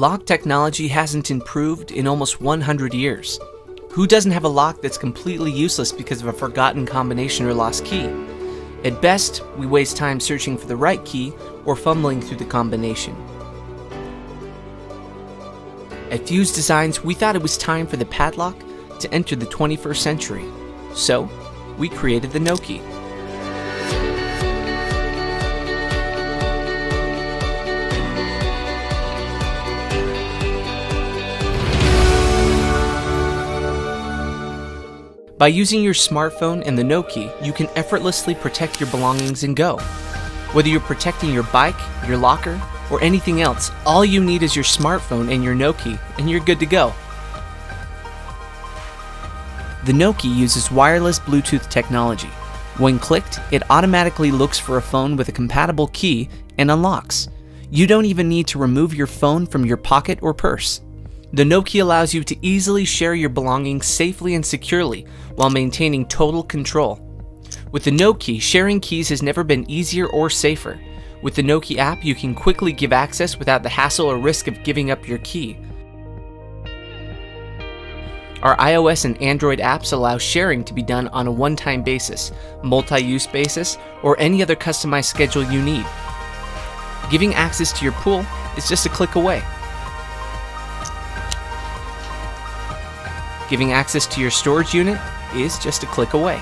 lock technology hasn't improved in almost 100 years. Who doesn't have a lock that's completely useless because of a forgotten combination or lost key? At best, we waste time searching for the right key or fumbling through the combination. At Fused Designs, we thought it was time for the padlock to enter the 21st century. So, we created the Nokē. By using your smartphone and the Nokē, you can effortlessly protect your belongings and go. Whether you're protecting your bike, your locker, or anything else, all you need is your smartphone and your Nokē, and you're good to go. The Nokē uses wireless Bluetooth technology. When clicked, it automatically looks for a phone with a compatible key and unlocks. You don't even need to remove your phone from your pocket or purse. The Nokē allows you to easily share your belongings safely and securely while maintaining total control. With the Nokē, sharing keys has never been easier or safer. With the Nokē app, you can quickly give access without the hassle or risk of giving up your key. Our iOS and Android apps allow sharing to be done on a one-time basis, multi-use basis, or any other customized schedule you need. Giving access to your pool is just a click away. Giving access to your storage unit is just a click away.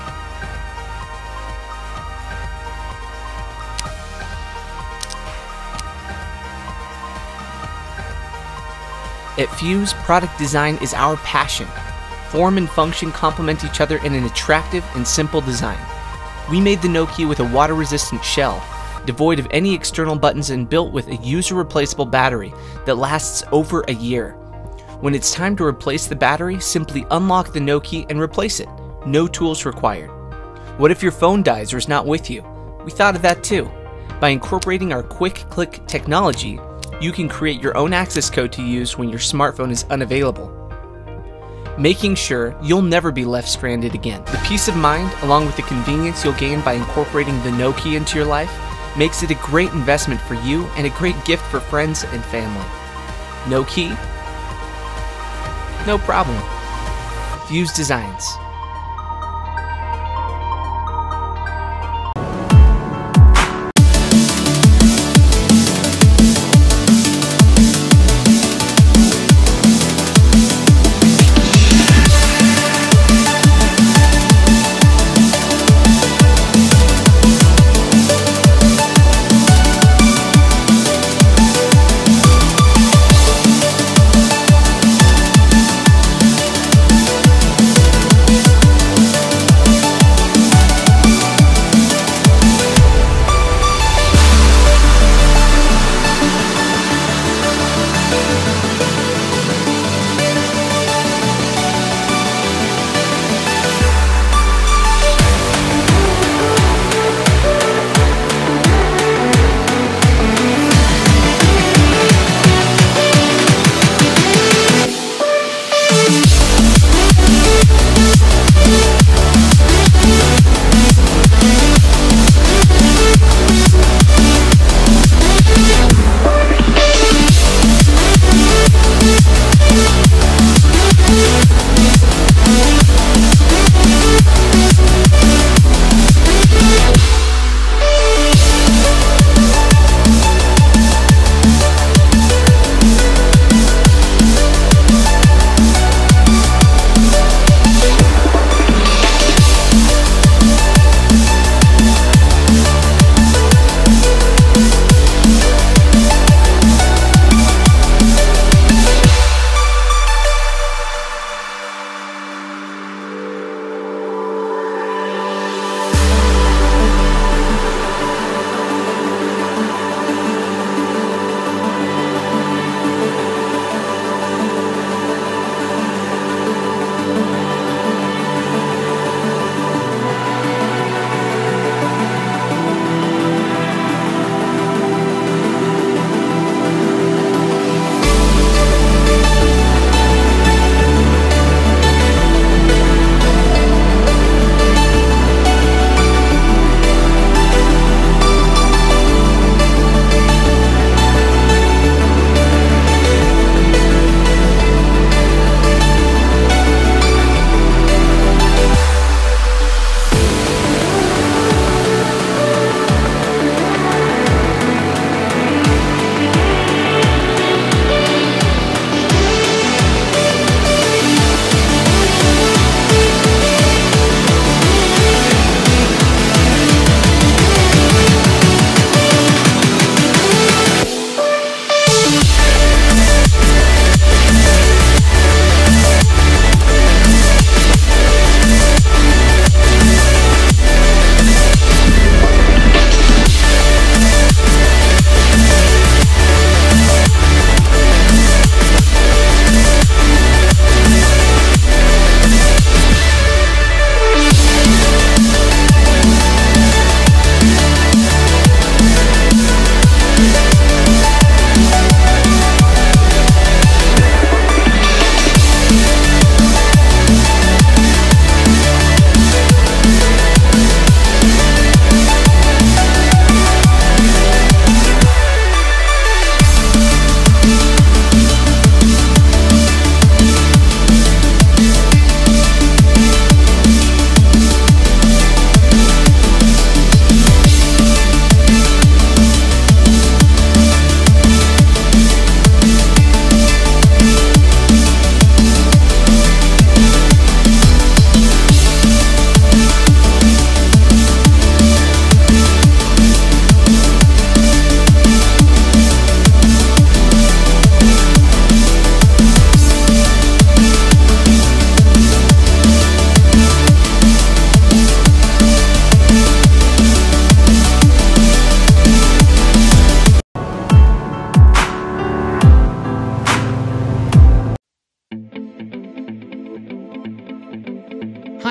At Fused, product design is our passion. Form and function complement each other in an attractive and simple design. We made the Nokē with a water-resistant shell, devoid of any external buttons and built with a user-replaceable battery that lasts over a year. When it's time to replace the battery, simply unlock the Nokē and replace it. No tools required. What if your phone dies or is not with you? We thought of that too. By incorporating our Quick Click technology, you can create your own access code to use when your smartphone is unavailable, making sure you'll never be left stranded again. The peace of mind, along with the convenience you'll gain by incorporating the Nokē into your life, makes it a great investment for you and a great gift for friends and family. Nokē. No problem. Fused Designs.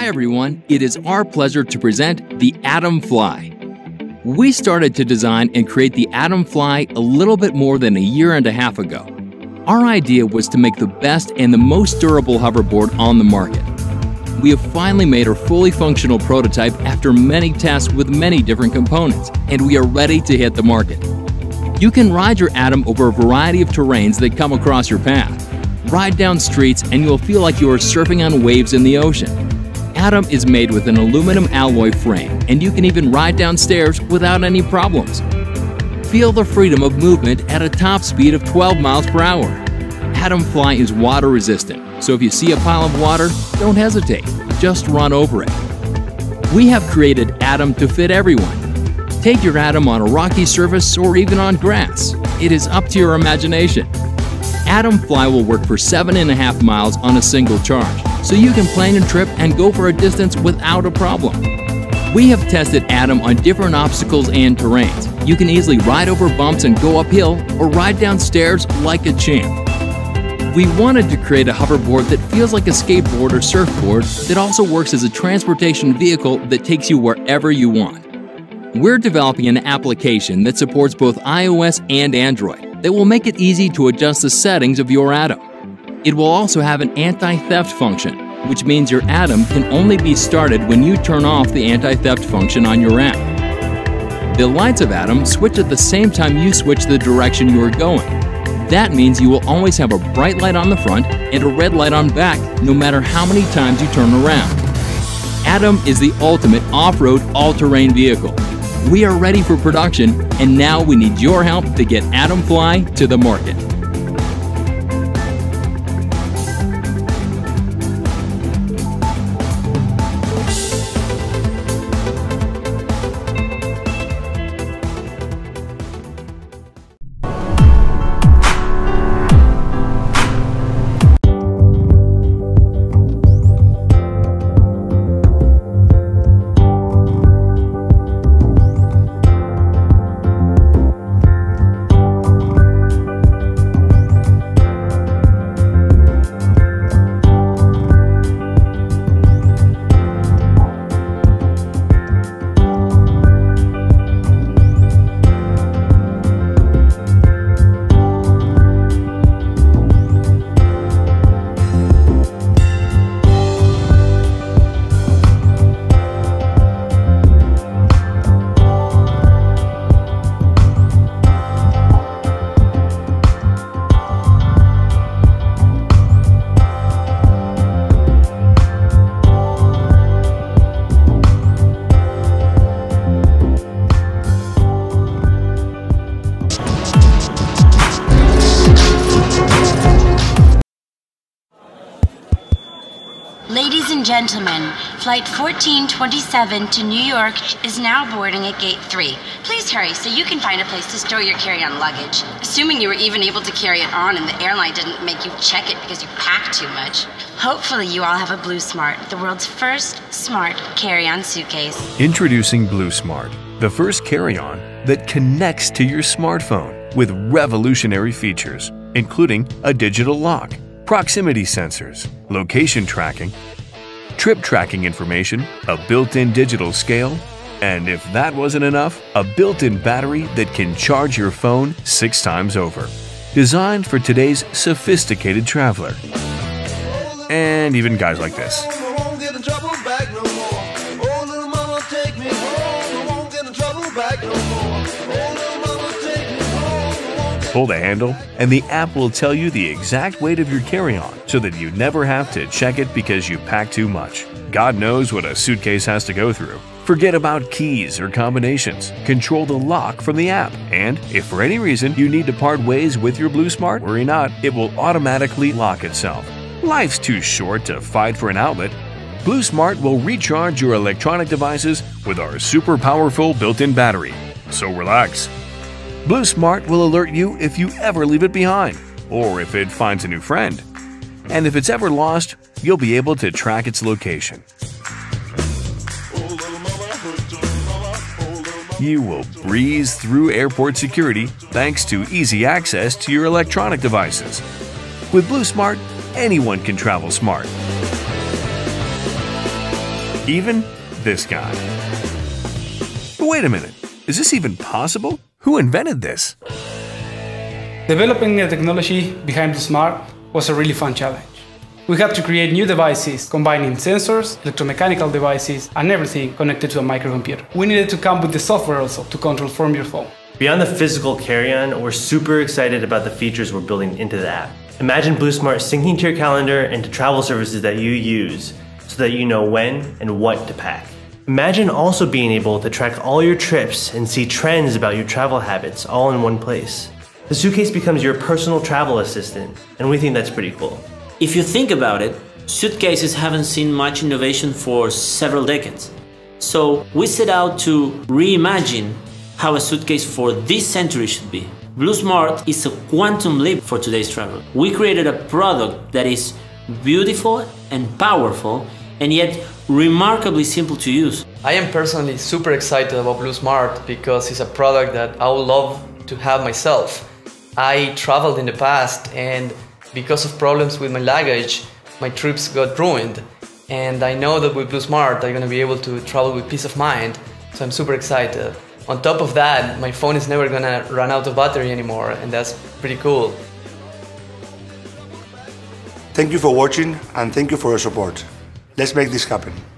everyone. It is our pleasure to present the Atom FLIYE. We started to design and create the Atom FLIYE a little bit more than a year and a half ago. Our idea was to make the best and the most durable hoverboard on the market. We have finally made our fully functional prototype after many tests with many different components, and we are ready to hit the market. You can ride your Atom over a variety of terrains that come across your path. Ride down streets and you'll feel like you are surfing on waves in the ocean. Atom is made with an aluminum alloy frame, and you can even ride downstairs without any problems. Feel the freedom of movement at a top speed of 12 miles per hour. Atom FLIYE is water resistant, so if you see a pile of water, don't hesitate, just run over it. We have created Atom to fit everyone. Take your Atom on a rocky surface or even on grass. It is up to your imagination. Atom FLIYE will work for 7.5 miles on a single charge, so you can plan your trip and go for a distance without a problem. We have tested Atom on different obstacles and terrains. You can easily ride over bumps and go uphill, or ride down stairs like a champ. We wanted to create a hoverboard that feels like a skateboard or surfboard that also works as a transportation vehicle that takes you wherever you want. We're developing an application that supports both iOS and Android that will make it easy to adjust the settings of your Atom. It will also have an anti-theft function, which means your Atom can only be started when you turn off the anti-theft function on your app. The lights of Atom switch at the same time you switch the direction you are going. That means you will always have a bright light on the front and a red light on back, no matter how many times you turn around. Atom is the ultimate off-road, all-terrain vehicle. We are ready for production, and now we need your help to get Atom FLIYE to the market. Ladies and gentlemen, flight 1427 to New York is now boarding at gate 3. Please hurry so you can find a place to store your carry-on luggage. Assuming you were even able to carry it on and the airline didn't make you check it because you packed too much. Hopefully you all have a BlueSmart, the world's first smart carry-on suitcase. Introducing BlueSmart, the first carry-on that connects to your smartphone with revolutionary features, including a digital lock, proximity sensors, location tracking, trip tracking information, a built-in digital scale, and if that wasn't enough, a built-in battery that can charge your phone 6 times over. Designed for today's sophisticated traveler. And even guys like this. Pull the handle, and the app will tell you the exact weight of your carry-on so that you never have to check it because you pack too much. God knows what a suitcase has to go through. Forget about keys or combinations. Control the lock from the app. And if for any reason you need to part ways with your BlueSmart, worry not, it will automatically lock itself. Life's too short to fight for an outlet. BlueSmart will recharge your electronic devices with our super powerful built-in battery. So relax. BlueSmart will alert you if you ever leave it behind, or if it finds a new friend. And if it's ever lost, you'll be able to track its location. You will breeze through airport security thanks to easy access to your electronic devices. With BlueSmart, anyone can travel smart. even this guy. But wait a minute, is this even possible? Who invented this? Developing the technology behind BlueSmart was a really fun challenge. We had to create new devices, combining sensors, electromechanical devices, and everything connected to a microcomputer. We needed to come with the software also to control from your phone. Beyond the physical carry-on, we're super excited about the features we're building into the app. Imagine BlueSmart syncing to your calendar and to travel services that you use so that you know when and what to pack. Imagine also being able to track all your trips and see trends about your travel habits all in one place. The suitcase becomes your personal travel assistant, and we think that's pretty cool. If you think about it, suitcases haven't seen much innovation for several decades. So we set out to reimagine how a suitcase for this century should be. BlueSmart is a quantum leap for today's travel. We created a product that is beautiful and powerful, and yet remarkably simple to use. I am personally super excited about BlueSmart because it's a product that I would love to have myself. I traveled in the past, and because of problems with my luggage, my trips got ruined. And I know that with BlueSmart, I'm going to be able to travel with peace of mind, so I'm super excited. On top of that, my phone is never going to run out of battery anymore, and that's pretty cool. Thank you for watching, and thank you for your support. Let's make this happen.